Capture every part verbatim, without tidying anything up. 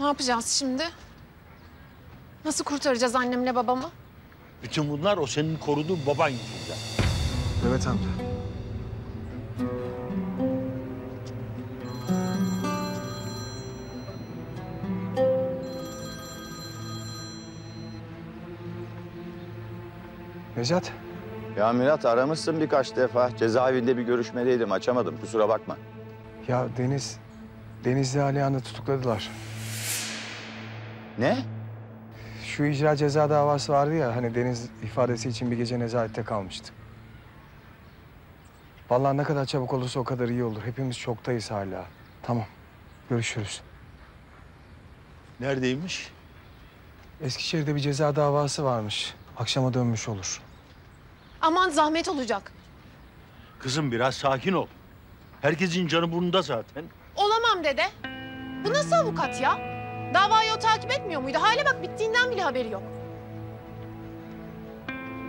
Ne yapacağız şimdi? Nasıl kurtaracağız annemle babamı? Bütün bunlar o senin koruduğun baban yüzünden. Mehmet amca. Necat. Ya Mirat, aramışsın birkaç defa. Cezaevinde bir görüşmedeydim, açamadım. Kusura bakma. Ya Deniz, Deniz'le Hale'yi tutukladılar. Ne? Şu icra ceza davası vardı ya, hani Deniz ifadesi için bir gece nezarette kalmıştı. Vallahi ne kadar çabuk olursa o kadar iyi olur. Hepimiz şoktayız hala. Tamam, görüşürüz. Neredeymiş? Eskişehir'de bir ceza davası varmış. Akşama dönmüş olur. Aman zahmet olacak. Kızım biraz sakin ol. Herkesin canı burnunda zaten. Olamam dede. Bu nasıl avukat ya? Davayı o takip etmiyor muydu? Hale bak, bittiğinden bile haberi yok.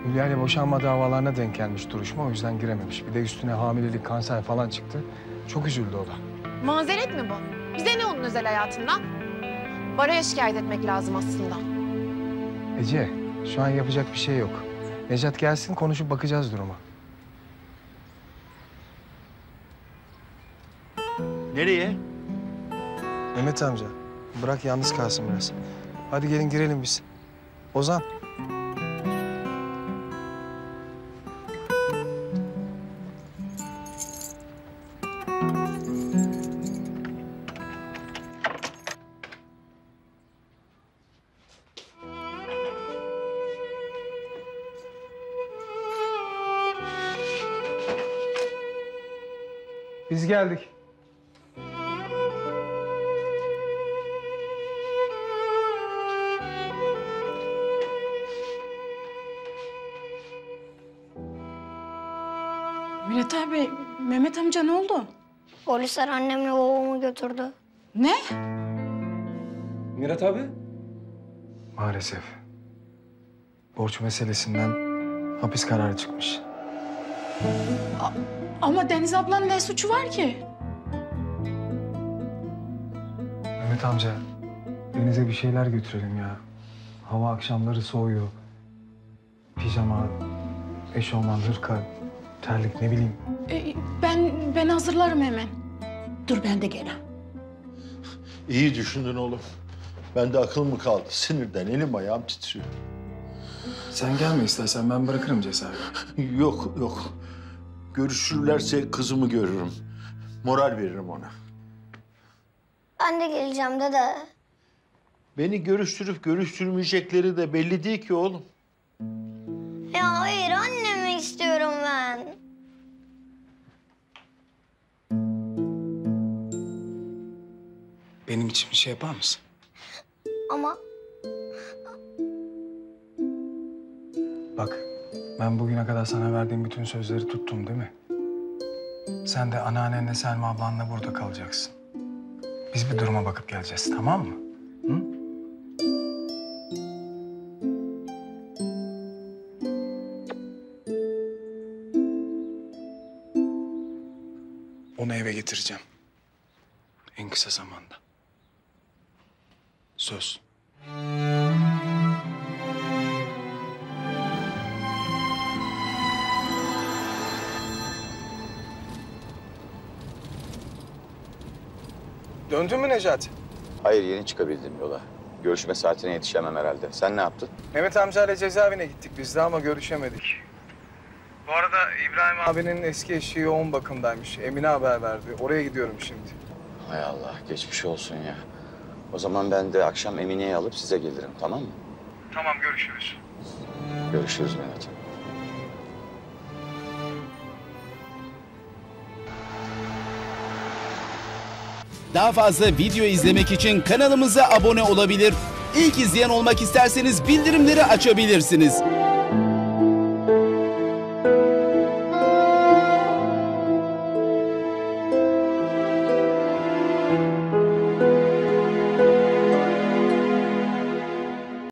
Hülya ile boşanma davalarına denk gelmiş duruşma, o yüzden girememiş. Bir de üstüne hamilelik, kanser falan çıktı. Çok üzüldü o da. Mazeret mi bu? Bize ne onun özel hayatından? Baro'ya şikayet etmek lazım aslında. Ece, şu an yapacak bir şey yok. Necat gelsin, konuşup bakacağız duruma. Nereye? Mehmet amca, bırak yalnız kalsın biraz. Hadi gelin girelim biz. Ozan. Biz geldik. Mirat abi, Mehmet amca ne oldu? Polisler annemle babamı götürdü. Ne? Mirat abi? Maalesef. Borç meselesinden hapis kararı çıkmış. A ama Deniz ablanın ne suçu var ki? Mehmet amca, Deniz'e bir şeyler götürelim ya. Hava akşamları soğuyor. Pijama, eşofman, hırka, terlik, ne bileyim. Ee, ben ben hazırlarım hemen. Dur ben de geleyim. İyi düşündün oğlum. Ben de akıl mı kaldı? Sinirden elim ayağım titriyor. Sen gelme istersen, ben bırakırım cesareti. Yok, yok. Görüşürlerse kızımı görürüm. Moral veririm ona. Ben de geleceğim dede. Beni görüştürüp görüştürmeyecekleri de belli değil ki oğlum. Ya hayır, annemi istiyorum ben. Benim için bir şey yapar mısın? Ama... Bak, ben bugüne kadar sana verdiğim bütün sözleri tuttum değil mi? Sen de anneannenle, Selma ablanla burada kalacaksın. Biz bir duruma bakıp geleceğiz, tamam mı? Hı? Onu eve getireceğim. En kısa zamanda. Söz. Döndün mü Necati? Hayır, yeni çıkabildim yola. Görüşme saatine yetişemem herhalde. Sen ne yaptın? Mehmet amcayla cezaevine gittik biz de ama görüşemedik. Bu arada İbrahim abinin eski eşi yoğun bakımdaymış. Emine haber verdi. Oraya gidiyorum şimdi. Hay Allah, geçmiş olsun ya. O zaman ben de akşam Emine'yi alıp size gelirim, tamam mı? Tamam, görüşürüz. Görüşürüz Mehmet. Daha fazla video izlemek için kanalımıza abone olabilir. İlk izleyen olmak isterseniz bildirimleri açabilirsiniz.